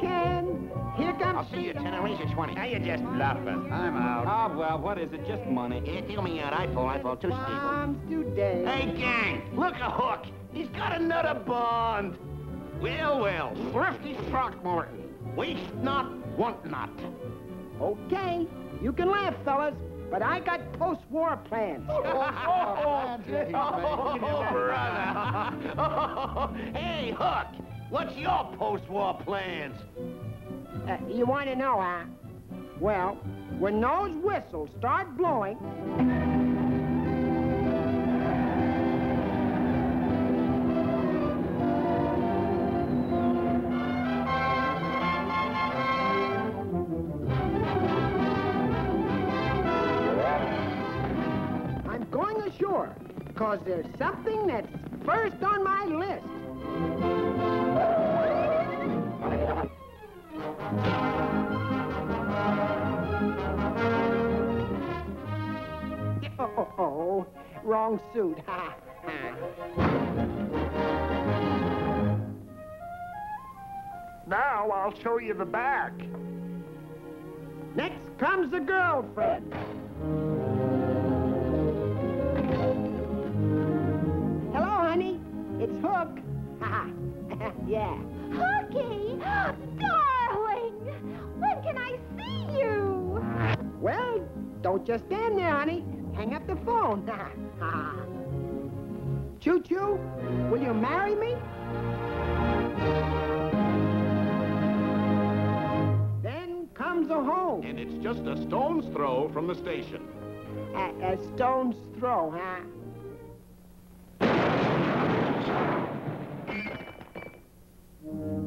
again. Here comes... I'll see you 10 or 20. Now you're just bluffing. I'm out. Ah, oh, well, what is it? Just money. Yeah, deal me out. I fall too steep. Today. Hey, gang, look a hook. He's got another bond. Well, well, thrifty Throckmorton. Waste not, want not. Okay, you can laugh, fellas, but I got post-war plans. Oh, brother. Hey, Hook, what's your post-war plans? You want to know, huh? Well, when those whistles start blowing... Sure, because there's something that's first on my list. Oh, wrong suit. Ha, ha. Now I'll show you the back. Next comes the girlfriend. It's Hook. Yeah. Hooky, darling, when can I see you? Well, don't just stand there, honey. Hang up the phone. Choo-choo, will you marry me? Then comes a home. And it's just a stone's throw from the station. A stone's throw, huh?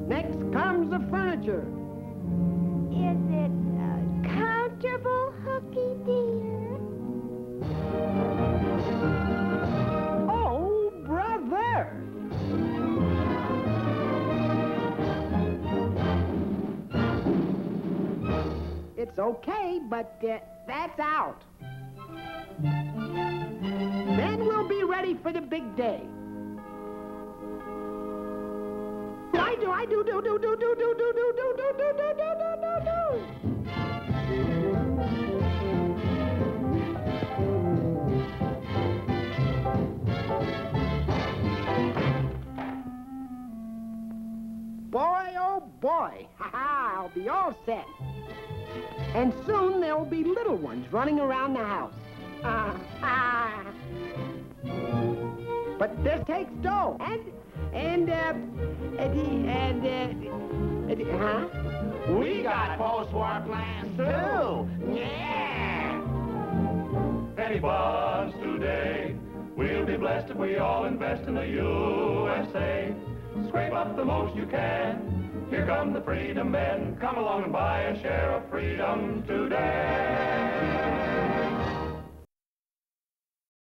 Next comes the furniture. Is it comfortable, Hooky dear? Oh, brother! It's okay, but that's out. Then we'll be ready for the big day. Boy, oh boy, ha-ha, I'll be all set. And soon there will be little ones running around the house. But this takes dough. And we got post-war plans, too. Yeah! Penny bonds today. We'll be blessed if we all invest in the USA. Scrape up the most you can. Here come the freedom men. Come along and buy a share of freedom today.